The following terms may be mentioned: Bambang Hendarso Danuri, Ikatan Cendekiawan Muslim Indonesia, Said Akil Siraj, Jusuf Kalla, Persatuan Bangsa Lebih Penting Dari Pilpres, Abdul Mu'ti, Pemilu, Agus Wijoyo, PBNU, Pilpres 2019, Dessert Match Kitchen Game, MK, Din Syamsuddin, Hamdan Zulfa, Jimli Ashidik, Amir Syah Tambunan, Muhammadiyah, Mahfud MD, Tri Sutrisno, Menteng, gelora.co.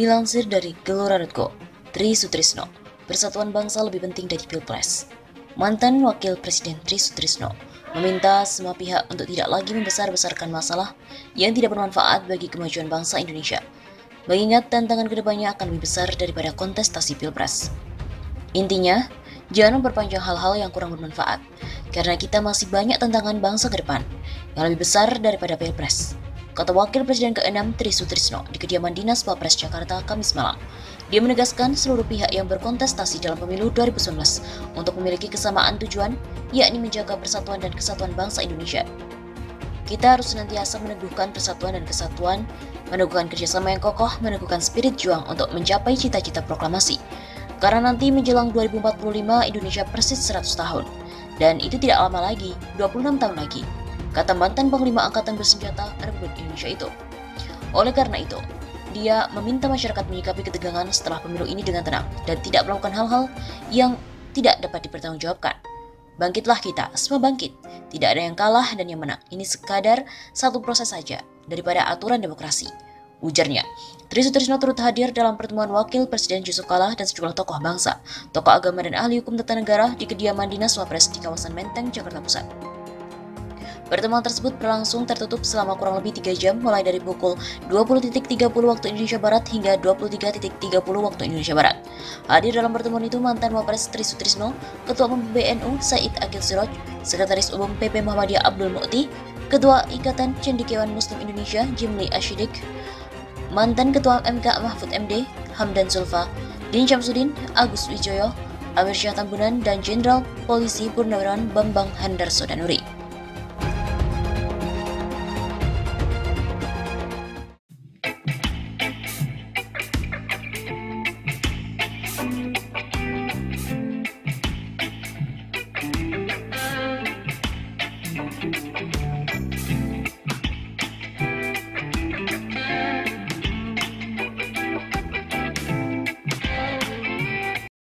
Dilansir dari gelora.co, Tri Sutrisno, Persatuan Bangsa Lebih Penting Dari Pilpres. Mantan Wakil Presiden Tri Sutrisno meminta semua pihak untuk tidak lagi membesar-besarkan masalah yang tidak bermanfaat bagi kemajuan bangsa Indonesia, mengingat tantangan kedepannya akan lebih besar daripada kontestasi Pilpres. Intinya, jangan memperpanjang hal-hal yang kurang bermanfaat, karena kita masih banyak tantangan bangsa ke depan yang lebih besar daripada Pilpres, kata Wakil Presiden ke-6 Tri Sutrisno di kediaman Dinas Papres Jakarta Kamis malam. Dia menegaskan seluruh pihak yang berkontestasi dalam pemilu 2019 untuk memiliki kesamaan tujuan, yakni menjaga persatuan dan kesatuan bangsa Indonesia. Kita harus senantiasa meneguhkan persatuan dan kesatuan, meneguhkan kerjasama yang kokoh, meneguhkan spirit juang untuk mencapai cita-cita proklamasi. Karena nanti menjelang 2045 Indonesia persis 100 tahun, dan itu tidak lama lagi, 26 tahun lagi, kata mantan Panglima Angkatan Bersenjata Republik Indonesia itu. Oleh karena itu, dia meminta masyarakat menyikapi ketegangan setelah pemilu ini dengan tenang dan tidak melakukan hal-hal yang tidak dapat dipertanggungjawabkan. Bangkitlah kita, semua bangkit. Tidak ada yang kalah dan yang menang. Ini sekadar satu proses saja daripada aturan demokrasi, ujarnya. Tri Sutrisno turut hadir dalam pertemuan Wakil Presiden Jusuf Kalla dan sejumlah tokoh bangsa, tokoh agama dan ahli hukum tata negara di kediaman Dinas Wapres di kawasan Menteng, Jakarta Pusat. Pertemuan tersebut berlangsung tertutup selama kurang lebih 3 jam mulai dari pukul 20.30 waktu Indonesia Barat hingga 23.30 waktu Indonesia Barat. Hadir dalam pertemuan itu mantan Wapres Tri Sutrisno, Ketua Umum PBNU Said Akil Siraj, Sekretaris Umum PP Muhammadiyah Abdul Mu'ti, Ketua Ikatan Cendekiawan Muslim Indonesia Jimli Ashidik, mantan Ketua MK Mahfud MD Hamdan Zulfa, Din Syamsuddin, Agus Wijoyo, Amir Syah Tambunan, dan Jenderal Polisi Purnawirawan Bambang Hendarso Danuri.